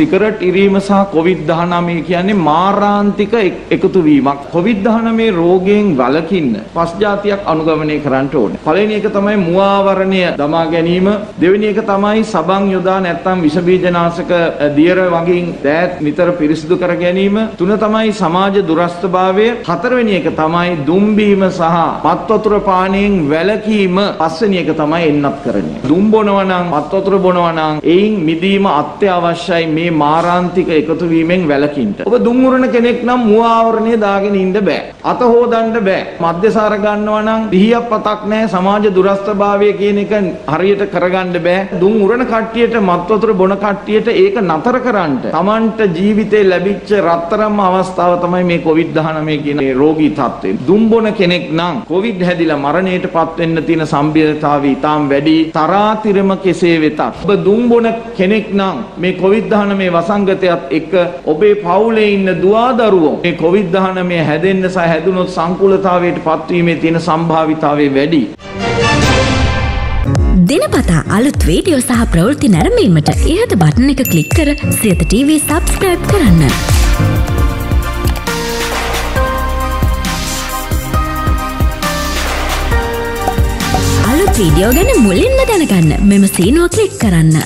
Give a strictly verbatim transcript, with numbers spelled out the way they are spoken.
Cigarette ඉරීම සහ Covid දහනවය කියන්නේ මාරාන්තික එකතු වීමක්. කොවිඩ් දහනවය රෝගයෙන් වළකින්න පස් જાතියක් අනුගමනය කරන්න ඕනේ. පළවෙනි එක තමයි මුවාවරණය දමා ගැනීම. දෙවෙනි එක තමයි සබන් යොදා නැත්නම් විෂ බීජනාශක දියර වගේ දෑත් නිතර පිරිසිදු කර ගැනීම. තුන තමයි සමාජ දුරස්ථභාවය. හතරවෙනි එක තමයි දුම්බීම සහ මත්වතුර පානයෙන් වැළකීම. පස්වෙනි එක තමයි එන්නත්කරණය. දුම් බොනවා නම් මත්වතුර බොනවා නම් එයින් මිදීම අත්‍යවශ්‍යයි. මේ මාරාන්තික එකතු වීමෙන් වැළකීමට. ඔබ දුම් උරන කෙනෙක් නම් මුව ආවරණය දාගෙන ඉන්න බෑ. අත හොදන්න බෑ. මද්දසාර ගන්නවා නම් දිහියක් පතක් නැහැ. සමාජ දුරස්ථභාවය කියන එක හරියට කරගන්න බෑ. දුම් උරන කට්ටියට මත්වතුර බොන කට්ටියට ඒක නතර කරන්න. Tamanට ජීවිතේ ලැබිච්ච රත්තරම් අවස්ථාව තමයි මේ කොවිඩ් දහනවය කියන රෝගී තත්ත්වය. දුම් බොන කෙනෙක් නම් කොවිඩ් හැදිලා මරණයටපත් වෙන්න තියෙන සම්භාවිතාවය ඉතාම වැඩි. තරාතිරම කෙසේ වෙතත් ඔබ දුම් බොන කෙනෙක් නම් මේ කොවිඩ් දහනවය වසංගතයත් එක්ක ඔබේ පවුලේ ඉන්න දුවා දරුවෝ මේ කොවිඩ් දහනවය හැදෙන්න සහ හැදුනොත් සංකූලතාවයට පත්වීමේ තියෙන සම්භාවිතාවය වැඩි. දිනපතා අලුත් වීඩියෝ සහ ප්‍රවෘත්ති නැරඹීමට ඉහත බටන් එක ක්ලික් කර සියත ටීවී subscribe කරන්න. අලුත් වීඩියෝ ගැන මුලින්ම දැනගන්න මෙම සීනුව ක්ලික් කරන්න.